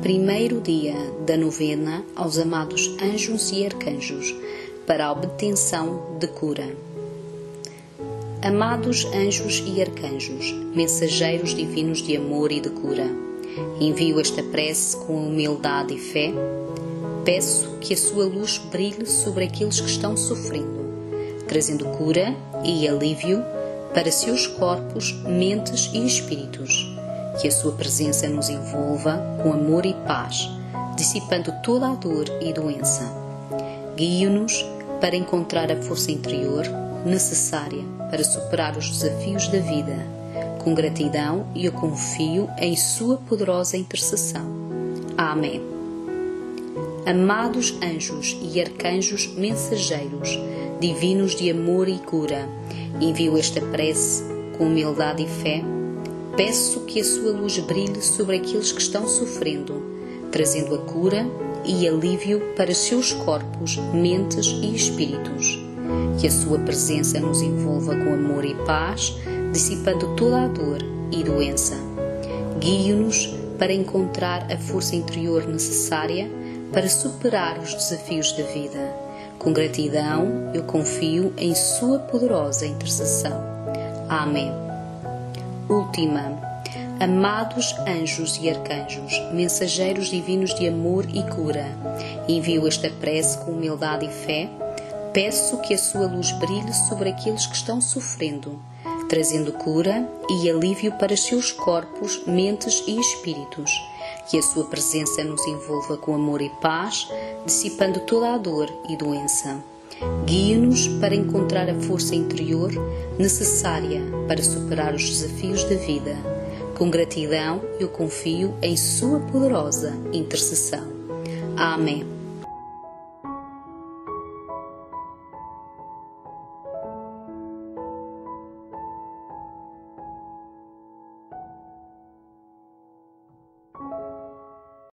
Primeiro dia da novena aos amados anjos e arcanjos, para a obtenção de cura. Amados anjos e arcanjos, mensageiros divinos de amor e de cura, envio esta prece com humildade e fé. Peço que a sua luz brilhe sobre aqueles que estão sofrendo, trazendo cura e alívio para seus corpos, mentes e espíritos. Que a sua presença nos envolva com amor e paz, dissipando toda a dor e doença. Guie-nos para encontrar a força interior necessária para superar os desafios da vida. Com gratidão, eu confio em sua poderosa intercessão. Amém. Amados anjos e arcanjos mensageiros, divinos de amor e cura, envio esta prece com humildade e fé. Peço que a sua luz brilhe sobre aqueles que estão sofrendo, trazendo a cura e alívio para seus corpos, mentes e espíritos. Que a sua presença nos envolva com amor e paz, dissipando toda a dor e doença. Guie-nos para encontrar a força interior necessária para superar os desafios da vida. Com gratidão, eu confio em sua poderosa intercessão. Amém. Última. Amados anjos e arcanjos, mensageiros divinos de amor e cura, envio esta prece com humildade e fé. Peço que a sua luz brilhe sobre aqueles que estão sofrendo, trazendo cura e alívio para seus corpos, mentes e espíritos. Que a sua presença nos envolva com amor e paz, dissipando toda a dor e doença. Guie-nos para encontrar a força interior necessária para superar os desafios da vida. Com gratidão, eu confio em sua poderosa intercessão. Amém.